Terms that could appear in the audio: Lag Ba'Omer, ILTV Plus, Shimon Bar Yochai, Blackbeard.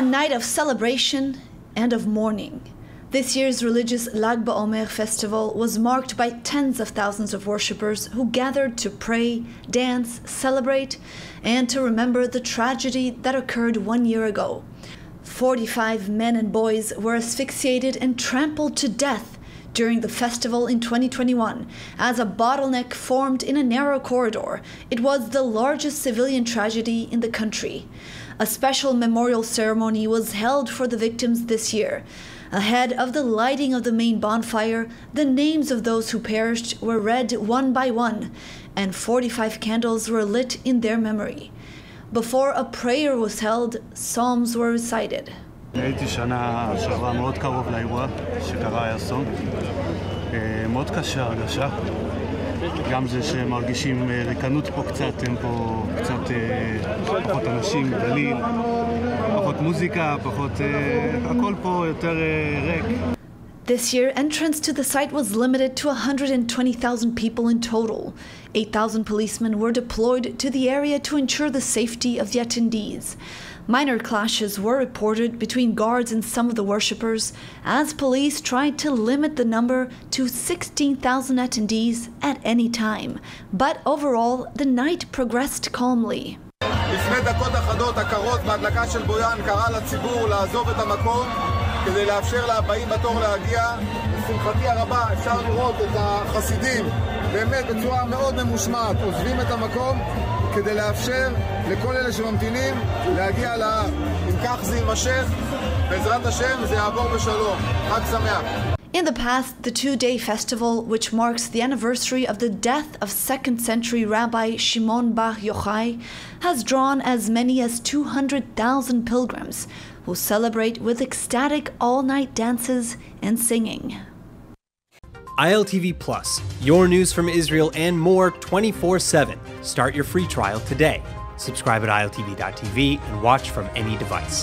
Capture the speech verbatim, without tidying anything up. a night of celebration and of mourning. This year's religious Lag Ba'Omer festival was marked by tens of thousands of worshippers who gathered to pray, dance, celebrate, and to remember the tragedy that occurred one year ago. forty-five men and boys were asphyxiated and trampled to death during the festival in twenty twenty-one, as a bottleneck formed in a narrow corridor. It was the largest civilian tragedy in the country. A special memorial ceremony was held for the victims this year. Ahead of the lighting of the main bonfire, the names of those who perished were read one by one, and forty-five candles were lit in their memory. Before a prayer was held, psalms were recited. הייתי שנה שעברה מאוד קרוב לאירוע שקרה האסון, מאוד קשה הרגשה, גם זה שמרגישים ריקנות פה קצת, הם פה קצת פחות אנשים, דליל, פחות מוזיקה, פחות, הכל פה יותר ריק. This year, entrance to the site was limited to one hundred twenty thousand people in total. eight thousand policemen were deployed to the area to ensure the safety of the attendees. Minor clashes were reported between guards and some of the worshippers as police tried to limit the number to sixteen thousand attendees at any time. But overall, the night progressed calmly. לפני דקות אחדות הקרות בהדלקה של בויאן קרא לציבור לעזוב את המקום כדי לאפשר לבאים בתור להגיע. לשמחתי הרבה אפשר לראות את החסידים באמת בצורה מאוד ממושמעת עוזבים את המקום כדי לאפשר לכל אלה שממתינים להגיע להר. אם כך זה יימשך, בעזרת השם זה יעבור בשלום. חג שמח. In the past, the two-day festival, which marks the anniversary of the death of second-century Rabbi Shimon Bar Yochai, has drawn as many as two hundred thousand pilgrims who celebrate with ecstatic all-night dances and singing. I L T V Plus, your news from Israel and more twenty-four seven. Start your free trial today. Subscribe at I L T V dot T V and watch from any device.